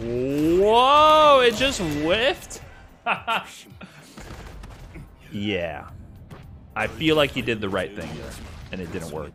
Whoa, it just whiffed? Yeah. I feel like you did the right thing there, and it didn't work.